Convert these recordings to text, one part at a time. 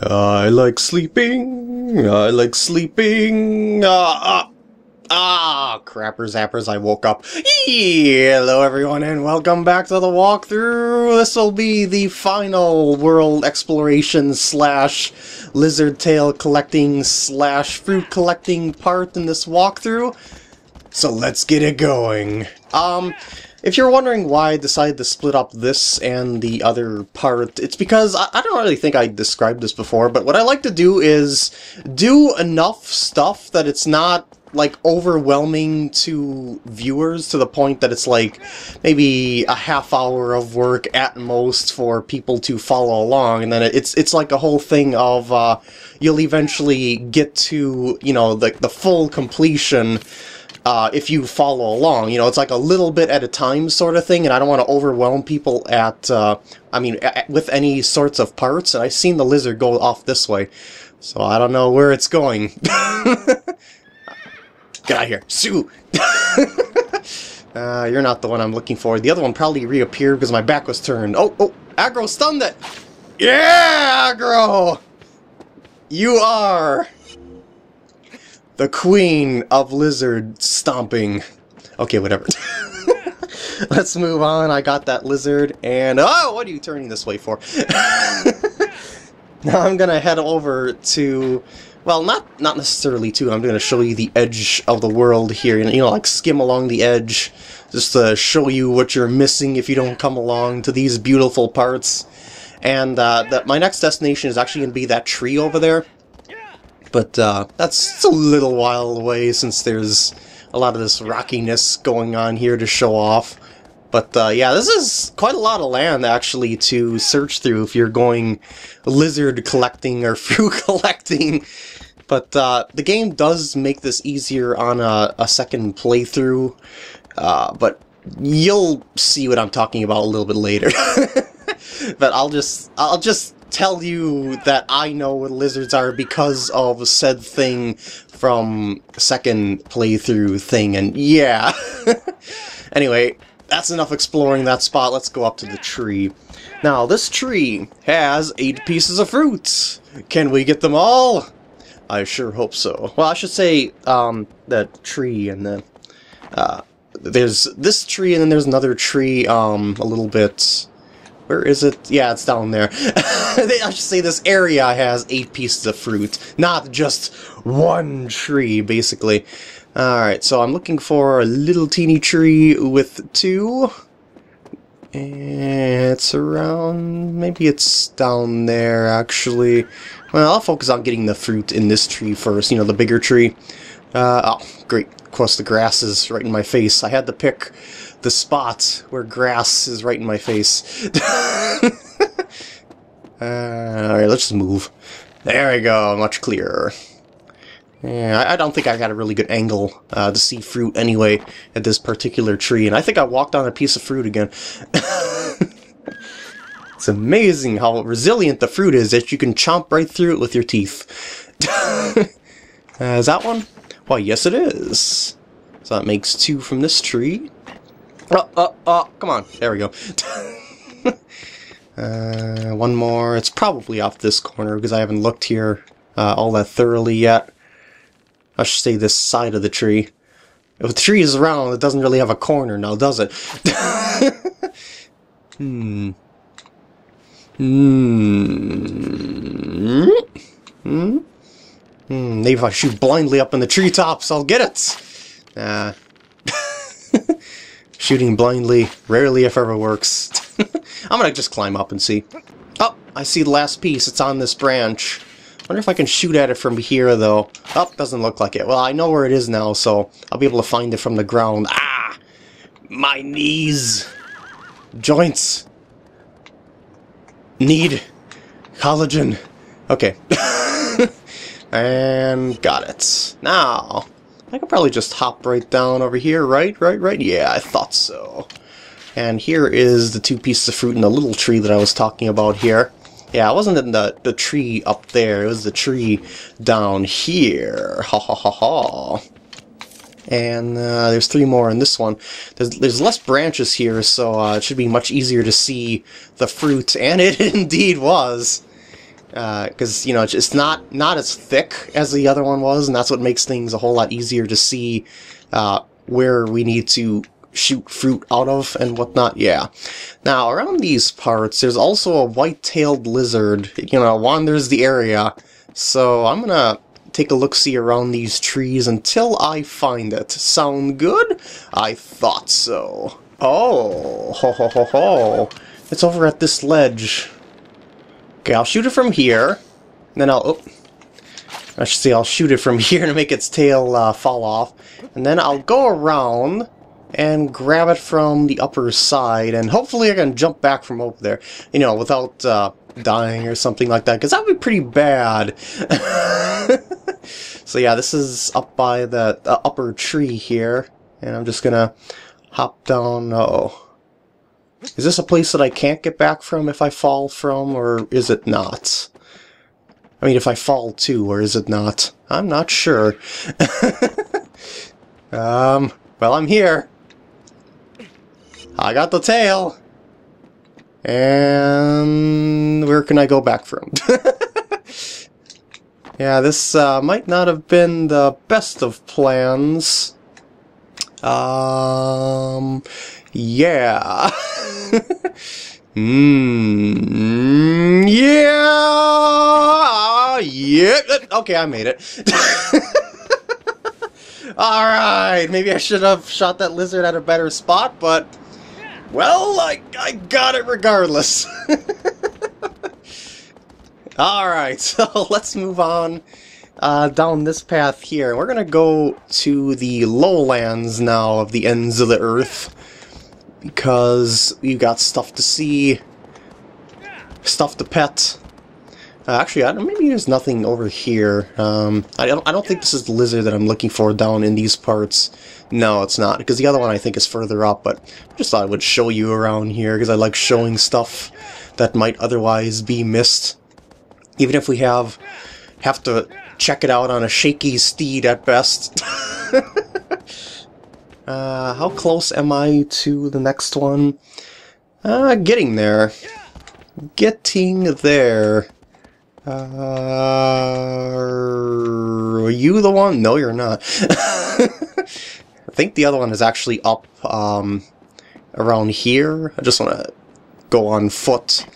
I like sleeping. I like sleeping. Crapper zappers, I woke up. Hello everyone and welcome back to the walkthrough. This will be the final world exploration slash lizard tail collecting slash fruit collecting part in this walkthrough. So let's get it going. If you're wondering why I decided to split up this and the other part, it's because I don't really think I described this before, but what I like to do is do enough stuff that it's not, like, overwhelming to viewers to the point that it's, like, maybe a half hour of work at most for people to follow along, and then it's like a whole thing of, you'll eventually get to, you know, the full completion. If you follow along, you know, it's like a little bit at a time sort of thing, and I don't want to overwhelm people at, with any sorts of parts, and I've seen the lizard go off this way, so I don't know where it's going. Get out of here. Sue! You're not the one I'm looking for. The other one probably reappeared because my back was turned. Oh, Agro stunned it! Yeah, Agro! You are the queen of lizard stomping. Okay, whatever. Let's move on. I got that lizard, and oh, what are you turning this way for? Now I'm gonna head over to, well, not necessarily to. I'm gonna show you the edge of the world here, and, you know, like skim along the edge, just to show you what you're missing if you don't come along to these beautiful parts. And my next destination is actually gonna be that tree over there. But that's a little while away since there's a lot of this rockiness going on here to show off. But yeah, this is quite a lot of land actually to search through if you're going lizard collecting or fruit collecting. But the game does make this easier on a second playthrough, but you'll see what I'm talking about a little bit later. But I'll just tell you that I know what lizards are because of said thing from second playthrough thing, and yeah. Anyway, that's enough exploring that spot. Let's go up to the tree. Now, this tree has 8 pieces of fruit. Can we get them all? I sure hope so. Well, I should say, the tree and the, there's this tree and then there's another tree, a little bit... Where is it? Yeah, it's down there. I should say this area has 8 pieces of fruit, not just one tree, basically. Alright, so I'm looking for a little teeny tree with 2. And it's around... maybe it's down there, actually. Well, I'll focus on getting the fruit in this tree first, you know, the bigger tree. Oh, great. Of course, the grass is right in my face. I had to pick the spot where grass is right in my face. Alright, let's just move. There we go, much clearer. Yeah, I don't think I got a really good angle to see fruit anyway at this particular tree, and I think I walked on a piece of fruit again. It's amazing how resilient the fruit is that you can chomp right through it with your teeth. Is that one? Why, yes it is. So that makes 2 from this tree. Come on. There we go. One more. It's probably off this corner because I haven't looked here all that thoroughly yet. I should say this side of the tree. If the tree is round, it doesn't really have a corner now, does it? Maybe if I shoot blindly up in the treetops, I'll get it! Shooting blindly rarely if ever works. I'm gonna just climb up and see. Oh, I see the last piece. It's on this branch. I wonder if I can shoot at it from here, though. Oh, doesn't look like it. Well, I know where it is now, so I'll be able to find it from the ground. Ah! My knees! Joints! Need collagen. Okay. And got it. Now, I could probably just hop right down over here, right? Yeah, I thought so. And here is the 2 pieces of fruit in the little tree that I was talking about here. Yeah, it wasn't in the tree up there, it was the tree down here. Ha ha ha ha. And there's 3 more in this one. There's less branches here, so it should be much easier to see the fruit, and it indeed was. because, you know, it's not as thick as the other one was, and that's what makes things a whole lot easier to see where we need to shoot fruit out of and whatnot. Yeah. Now, around these parts, there's also a white-tailed lizard, you know, wanders the area, so I'm gonna take a look-see around these trees until I find it. Sound good? I thought so. Oh, ho ho ho ho. It's over at this ledge. Okay, I'll shoot it from here, and then I'll shoot it from here to make its tail fall off, and then I'll go around and grab it from the upper side, and hopefully I can jump back from over there, you know, without dying or something like that, because that would be pretty bad. So yeah, this is up by the upper tree here, and I'm just gonna hop down. Oh, is this a place that I can't get back from if I fall from, or is it not? I mean, if I fall to, or is it not? I'm not sure. Well, I'm here. I got the tail. And where can I go back from? Yeah, this might not have been the best of plans. Yeah. Yeah. Yep. Okay, I made it. Alright, maybe I should have shot that lizard at a better spot, but, well, I got it regardless. Alright, so let's move on down this path here. We're gonna go to the lowlands now of the ends of the earth, because you got stuff to see, stuff to pet. Actually, maybe there's nothing over here. I don't think this is the lizard that I'm looking for down in these parts. No, it's not, because the other one I think is further up, but I just thought I would show you around here, because I like showing stuff that might otherwise be missed. Even if we have to check it out on a shaky steed at best. How close am I to the next one? Getting there. Getting there. Are you the one? No, you're not. I think the other one is actually up around here. I just want to go on foot,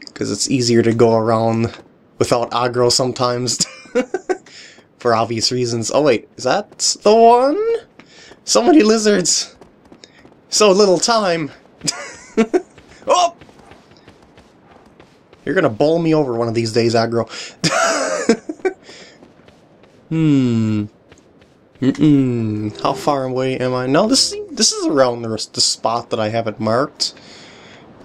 because it's easier to go around without aggro sometimes, for obvious reasons. Oh wait, is that the one? So many lizards! So little time! Oh! You're gonna bowl me over one of these days, Agro. How far away am I? No, this is around the spot that I haven't marked.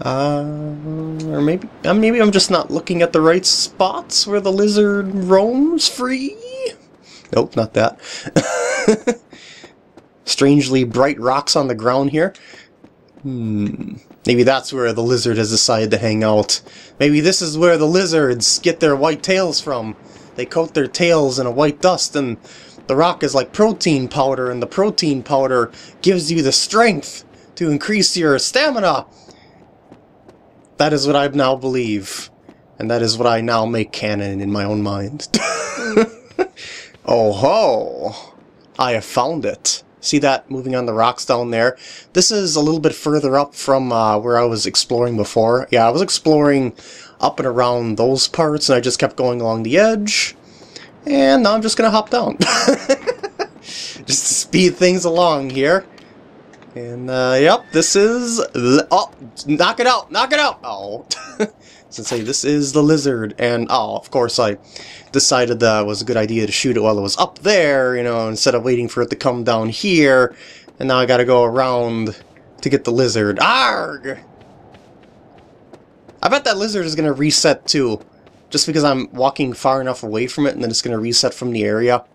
Or maybe I'm just not looking at the right spots where the lizard roams free. Nope, not that. Strangely bright rocks on the ground here. Maybe that's where the lizard has decided to hang out. Maybe this is where the lizards get their white tails from. They coat their tails in a white dust, and the rock is like protein powder, and the protein powder gives you the strength to increase your stamina. That is what I now believe, and that is what I now make canon in my own mind. Oh ho! I have found it. See that moving on the rocks down there? This is a little bit further up from where I was exploring before. Yeah, I was exploring up and around those parts, and I just kept going along the edge. And now I'm just gonna hop down. Just to speed things along here. And, yep, this is... Oh! Knock it out! Knock it out! Oh. Sensei, this is the lizard, and oh, of course I decided that it was a good idea to shoot it while it was up there, you know, instead of waiting for it to come down here, and now I gotta go around to get the lizard. Arg! I bet that lizard is gonna reset too, just because I'm walking far enough away from it, and then it's gonna reset from the area.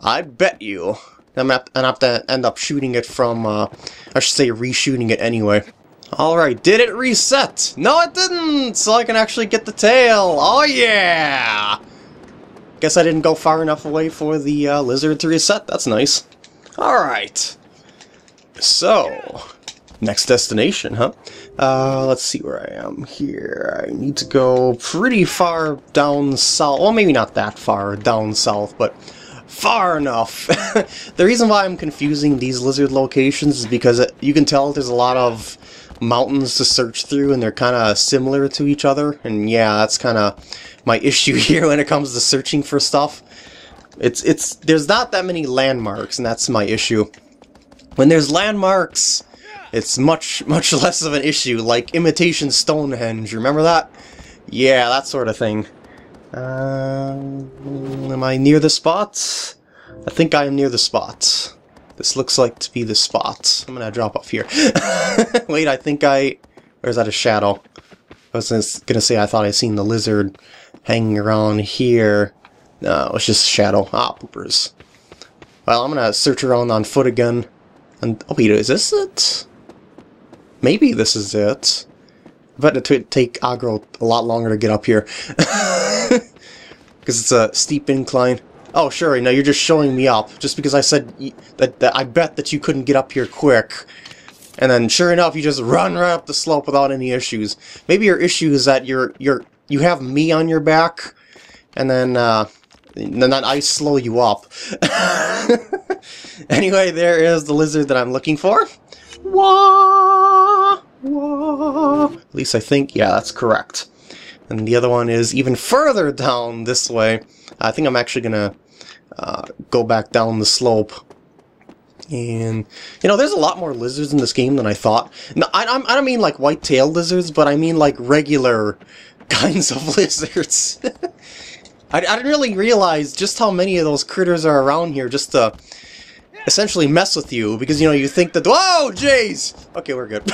I bet you. I'm gonna have to end up shooting it from, I should say reshooting it anyway. Alright, did it reset? No, it didn't! So I can actually get the tail! Oh yeah! Guess I didn't go far enough away for the lizard to reset. That's nice. Alright. So, Next destination, huh? Let's see where I am here. I need to go pretty far down south. Well, maybe not that far down south, but far enough. The reason why I'm confusing these lizard locations is because you can tell there's a lot of mountains to search through, and they're kind of similar to each other. And yeah, that's kind of my issue here when it comes to searching for stuff. There's not that many landmarks, and that's my issue. When there's landmarks, it's much less of an issue, like imitation Stonehenge. Remember that? Yeah, that sort of thing. Am I near the spot? I think I am near the spot. This looks like to be the spot. I'm gonna drop off here. Wait, I think I... or is that a shadow? I was gonna say I thought I seen the lizard hanging around here. No, it's just shadow. Ah, poopers. Well, I'm gonna search around on foot again. And oh wait, is this it? Maybe this is it. I bet it would take Agro a lot longer to get up here. Because it's a steep incline. Oh, sure, no, you're just showing me up. Just because I said that I bet that you couldn't get up here quick. And then, sure enough, you just run right up the slope without any issues. Maybe your issue is that you have me on your back, and then I slow you up. Anyway, there is the lizard that I'm looking for. Wah, wah. At least I think, yeah, that's correct. And the other one is even further down this way. I think I'm actually gonna go back down the slope. And, you know, there's a lot more lizards in this game than I thought. No, I don't mean like white-tailed lizards, but I mean like regular kinds of lizards. I didn't really realize just how many of those critters are around here just to essentially mess with you, because, you know, you think that... Whoa, jeez! Okay, we're good.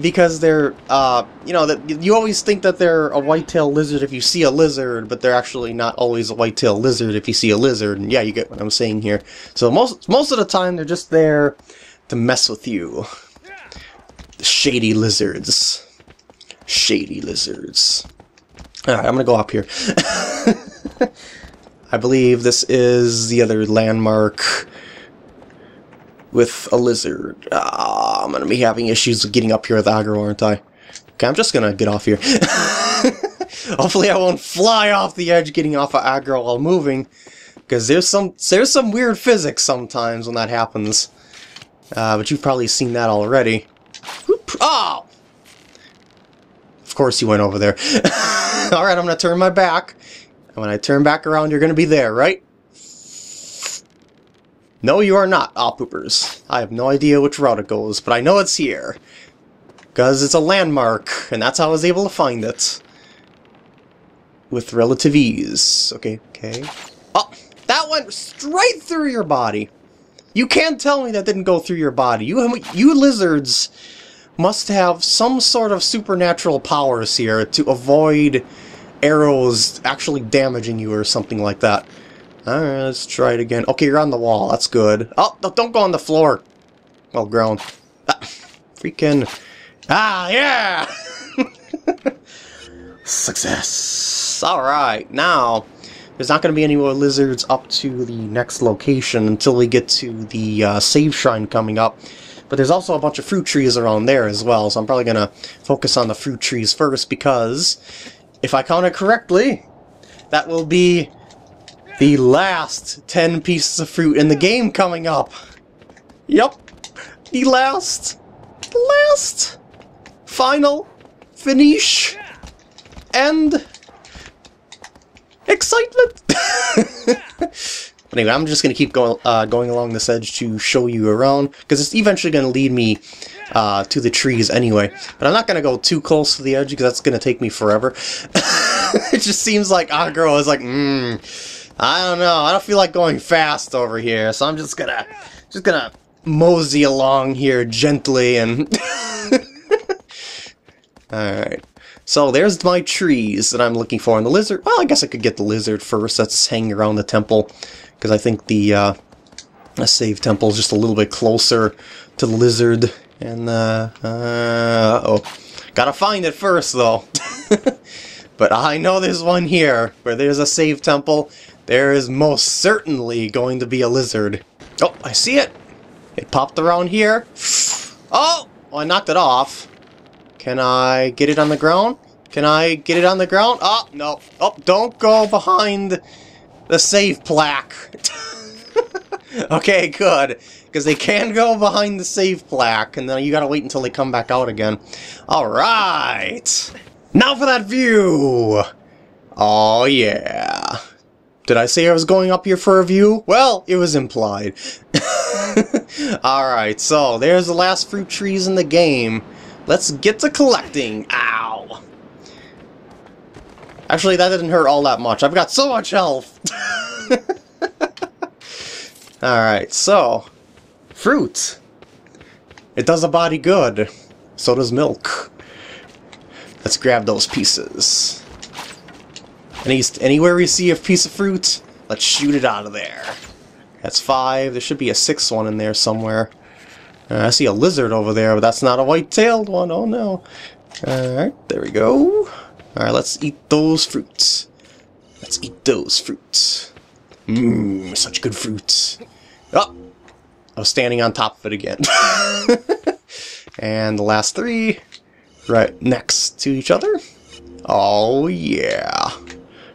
Because they're, you know, you always think that they're a white-tailed lizard if you see a lizard, but they're actually not always a white-tailed lizard if you see a lizard, and yeah, you get what I'm saying here. So most of the time, they're just there to mess with you. Shady lizards. Shady lizards. Alright, I'm gonna go up here. I believe this is the other landmark with a lizard. Ah, I'm gonna be having issues with getting up here with Agro, aren't I? Okay, I'm just gonna get off here. Hopefully I won't fly off the edge getting off of Agro while moving, because there's some weird physics sometimes when that happens. But you've probably seen that already. Oop, oh! Of course you went over there. Alright, I'm going to turn my back. And when I turn back around, you're going to be there, right? No, you are not, ah, poopers. I have no idea which route it goes, but I know it's here. Because it's a landmark, and that's how I was able to find it. With relative ease. Okay, okay. Oh, that went straight through your body. You can't tell me that didn't go through your body. You lizards must have some sort of supernatural powers here to avoid arrows actually damaging you or something like that. Alright, let's try it again. Okay, you're on the wall. That's good. Oh, don't go on the floor. Well, ground. Ah, freaking... Ah, yeah! Success. Alright, now, there's not going to be any more lizards up to the next location until we get to the save shrine coming up. But there's also a bunch of fruit trees around there as well, so I'm probably going to focus on the fruit trees first, because if I count it correctly, that will be the last 10 pieces of fruit in the game coming up. Yep, the last, final, finish, end, excitement! But anyway, I'm just going to keep going along this edge to show you around, because it's eventually going to lead me to the trees anyway. But I'm not going to go too close to the edge, because that's going to take me forever. It just seems like Agro is like, I don't know, I don't feel like going fast over here, so I'm just gonna mosey along here gently and... Alright. So there's my trees that I'm looking for, and the lizard... Well, I guess I could get the lizard first. That's hanging around the temple, because I think the save temple is just a little bit closer to the lizard. And gotta find it first, though. But I know there's one here, where there's a save temple. There is most certainly going to be a lizard. Oh, I see it! It popped around here. Oh! Well, I knocked it off. Can I get it on the ground? Can I get it on the ground? Oh, no. Oh, don't go behind the save plaque. Okay, good. Because they can go behind the save plaque, and then you gotta wait until they come back out again. Alright! Now for that view! Oh, yeah. Did I say I was going up here for a view? Well, it was implied. Alright, so there's the last fruit trees in the game. Let's get to collecting. Ow! Actually, that didn't hurt all that much. I've got so much health! Alright, so... fruit! It does a body good. So does milk. Let's grab those pieces. Anywhere we see a piece of fruit, let's shoot it out of there. That's 5. There should be a 6th one in there somewhere. I see a lizard over there, but that's not a white-tailed one. Oh no. Alright, there we go. Alright, let's eat those fruits. Let's eat those fruits. Mmm, such good fruits. Oh! I was standing on top of it again. And the last 3 right next to each other. Oh yeah.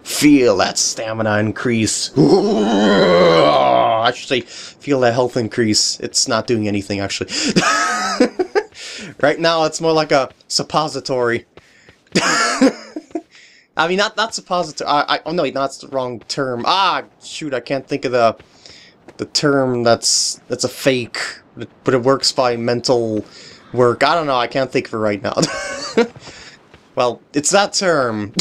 Feel that stamina increase. I should say, feel that health increase. It's not doing anything, actually. Right now, it's more like a suppository. I mean, not suppository. Oh, no, that's the wrong term. Ah, shoot, I can't think of the term that's a fake. But it works by mental work. I don't know, I can't think of it right now. Well, it's that term.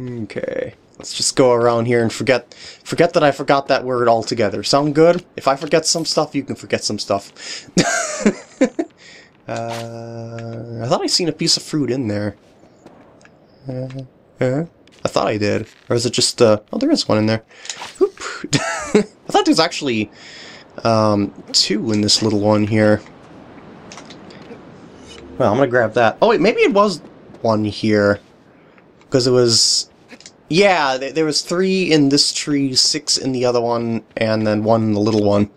Okay, let's just go around here and forget that I forgot that word altogether. Sound good? If I forget some stuff, you can forget some stuff. I thought I seen a piece of fruit in there. I thought I did. Or is it just, oh, there is one in there. Oop. I thought there's actually 2 in this little one here. Well, I'm gonna grab that. Oh wait, maybe it was 1 here. Because it was... yeah, there was 3 in this tree, 6 in the other one, and then 1 in the little one.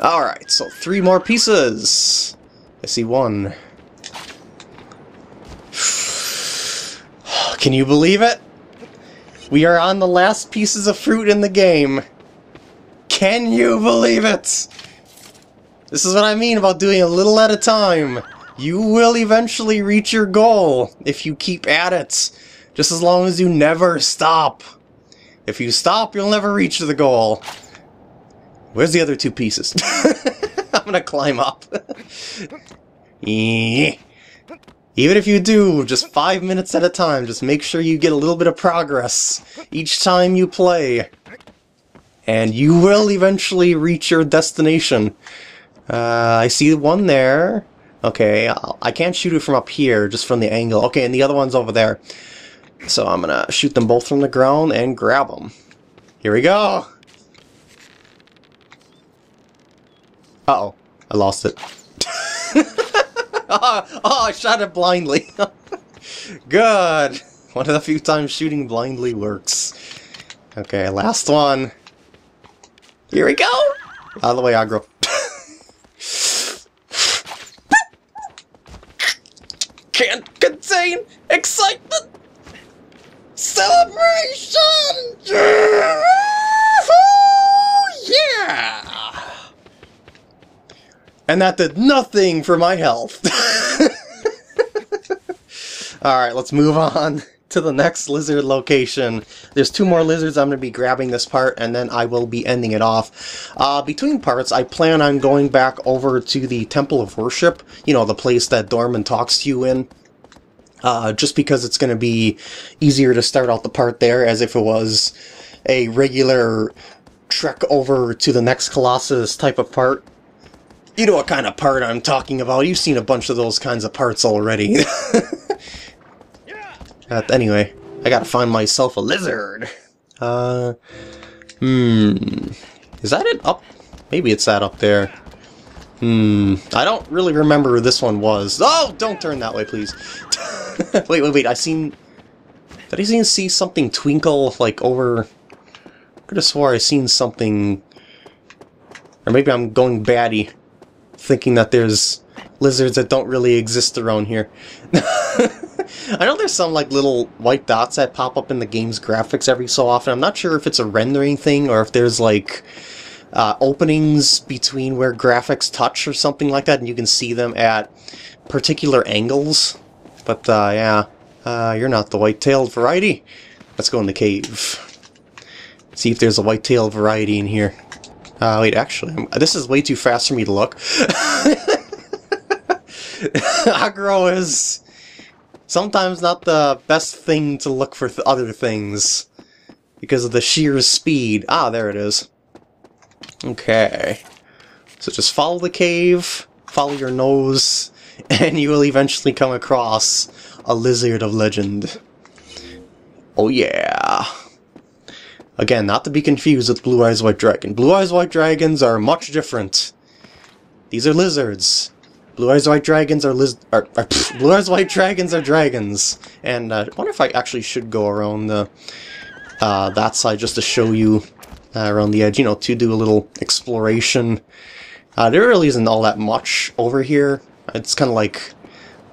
Alright, so 3 more pieces! I see 1. Can you believe it? We are on the last pieces of fruit in the game. Can you believe it? This is what I mean about doing a little at a time. You will eventually reach your goal if you keep at it. Just as long as you never stop. If you stop, you'll never reach the goal. Where's the other 2 pieces? I'm gonna climb up. Even if you do, just 5 minutes at a time, just make sure you get a little bit of progress each time you play. And you will eventually reach your destination. I see 1 there. Okay, I can't shoot it from up here, just from the angle. Okay, and the other one's over there. So I'm gonna shoot them both from the ground and grab them. Here we go! Uh-oh, I lost it. Oh, I shot it blindly. Good! One of the few times shooting blindly works. Okay, last one. Here we go! Out of the way, Agro. Can't contain excitement! Celebration! Yeah! And that did nothing for my health. Alright, let's move on to the next lizard location. There's 2 more lizards. I'm going to be grabbing this part and then I will be ending it off. Between parts, I plan on going back over to the Temple of Worship, you know, the place that Dormin talks to you in, just because it's going to be easier to start out the part there as if it was a regular trek over to the next Colossus type of part. You know what kind of part I'm talking about. You've seen a bunch of those kinds of parts already. Anyway, I gotta find myself a lizard. Is that it? Up? Maybe it's that up there. I don't really remember where this one was. Oh, don't turn that way, please. Wait. Did I see something twinkle, like, over... I could have swore I seen something... Or maybe I'm going batty. thinking that there's lizards that don't really exist around here. I know there's some like little white dots that pop up in the game's graphics every so often. I'm not sure if it's a rendering thing or if there's like openings between where graphics touch or something like that, and you can see them at particular angles. But yeah, you're not the white-tailed variety. Let's go in the cave. See if there's a white-tailed variety in here. Wait, actually, this is way too fast for me to look. Agro is sometimes not the best thing to look for other things because of the sheer speed. Ah, there it is. Okay. So just follow the cave, follow your nose, and you will eventually come across a lizard of legend. Oh yeah. Again, not to be confused with Blue-Eyes White Dragon. Blue-Eyes White Dragons are much different. These are lizards. Blue-Eyes White Dragons Blue-Eyes White Dragons are dragons. And I wonder if I actually should go around the, that side just to show you around the edge, you know, to do a little exploration. There really isn't all that much over here. It's kind of like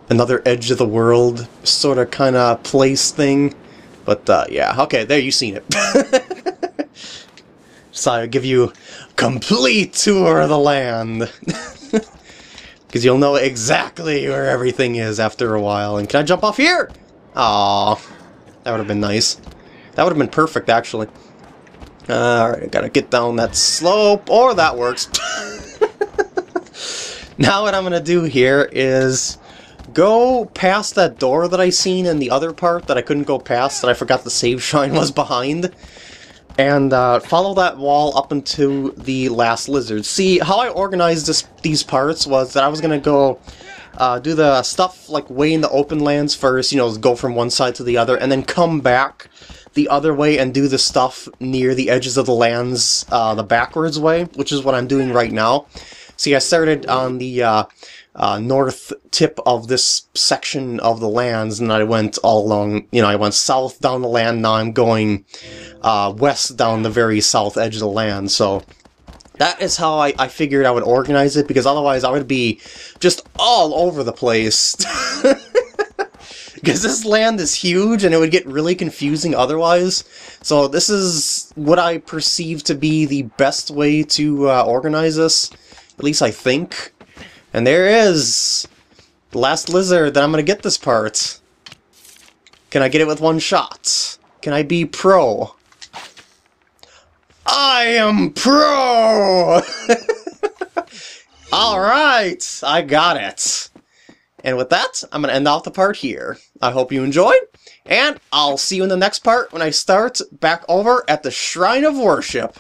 another edge of the world sort of kind of place thing. But, yeah, okay, there, you've seen it. So I'll give you a complete tour of the land. Because you'll know exactly where everything is after a while. And can I jump off here? Aww. That would have been nice. That would have been perfect, actually. Alright, I gotta get down that slope, or that works. Now what I'm gonna do here is go past that door that I seen in the other part that I couldn't go past, that I forgot the save shrine was behind, and follow that wall up into the last lizard. See, how I organized these parts was that I was going to go do the stuff like way in the open lands first, you know, go from one side to the other, and then come back the other way and do the stuff near the edges of the lands the backwards way, which is what I'm doing right now. See, I started on the north tip of this section of the lands, and I went all along, you know, I went south down the land, now I'm going west down the very south edge of the land, so that is how I figured I would organize it, because otherwise I would be just all over the place. Because this land is huge, and it would get really confusing otherwise. So this is what I perceive to be the best way to organize this, at least I think. And there is the last lizard that I'm going to get this part. Can I get it with one shot? Can I be pro? I am pro! Alright, I got it. And with that, I'm going to end off the part here. I hope you enjoyed, and I'll see you in the next part when I start back over at the Shrine of Worship.